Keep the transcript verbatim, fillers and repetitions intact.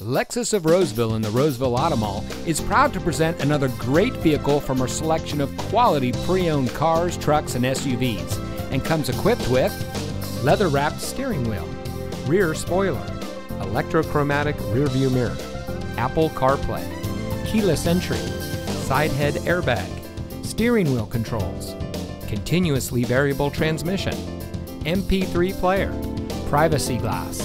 Lexus of Roseville in the Roseville Auto Mall is proud to present another great vehicle from our selection of quality pre-owned cars, trucks, and S U Vs, and comes equipped with leather-wrapped steering wheel, rear spoiler, electrochromatic rearview mirror, Apple CarPlay, keyless entry, side head airbag, steering wheel controls, continuously variable transmission, M P three player, privacy glass,